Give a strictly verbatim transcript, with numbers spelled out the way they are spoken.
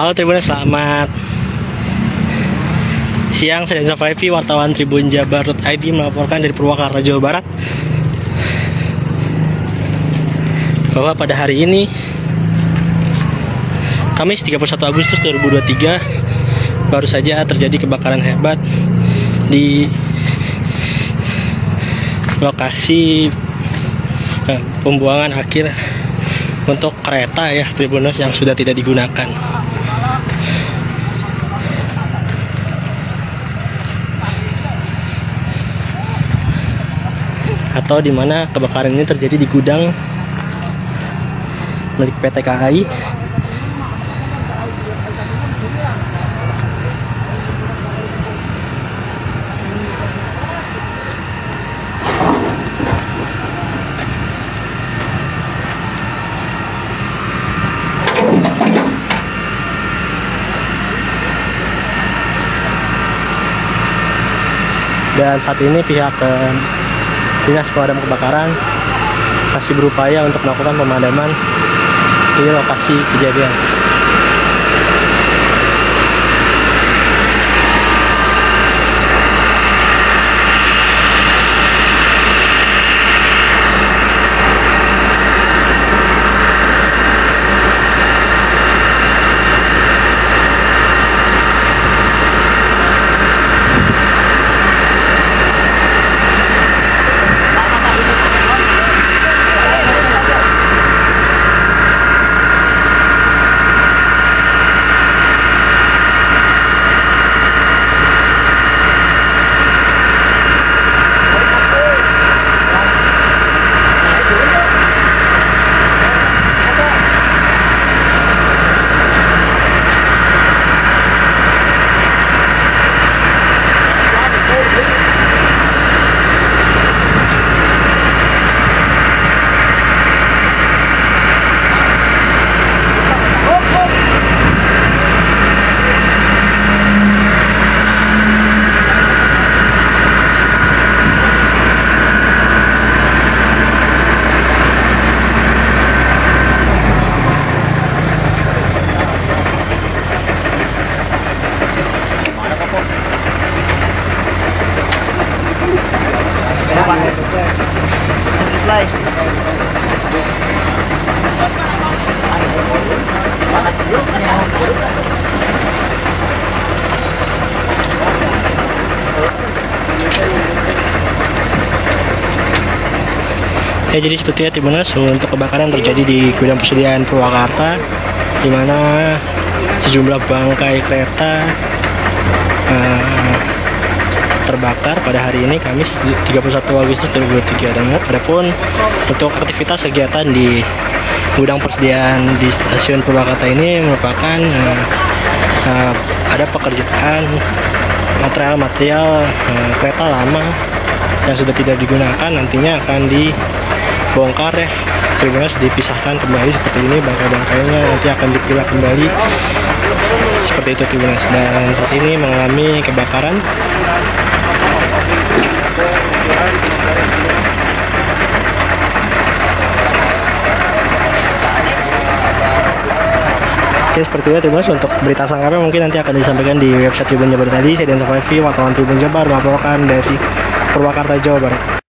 Halo Tribuners, selamat siang. Saya Zafri, wartawan Tribun Jabar titik I D melaporkan dari Purwakarta, Jawa Barat, bahwa pada hari ini Kamis tiga puluh satu Agustus dua ribu dua puluh tiga baru saja terjadi kebakaran hebat di lokasi eh, pembuangan akhir untuk kereta ya Tribuners, yang sudah tidak digunakan. Atau di mana kebakaran ini terjadi di gudang milik P T K A I. Dan saat ini pihak eh, Dinas Pemadam Kebakaran masih berupaya untuk melakukan pemadaman di lokasi kejadian. Ya, jadi seperti itu Tribuners, untuk kebakaran terjadi di gudang persediaan Purwakarta, di mana sejumlah bangkai kereta uh, terbakar pada hari ini Kamis tiga puluh satu Agustus dua ribu dua puluh tiga. Dan adapun untuk aktivitas kegiatan di gudang persediaan di stasiun Purwakarta ini merupakan uh, uh, ada pekerjaan material-material uh, kereta lama yang sudah tidak digunakan, nantinya akan di bongkar ya Tribuners, dipisahkan kembali seperti ini, bangkai-bangkainya nanti akan dipilah kembali seperti itu Tribuners. Dan saat ini mengalami kebakaran. Oke, seperti itu Tribuners, untuk berita selengkapnya mungkin nanti akan disampaikan di website Tribun Jabar tadi. Saya Dinas Pemadam Kebakaran, wartawan Tribun Jabar melaporkan dari Purwakarta, Jawa Barat.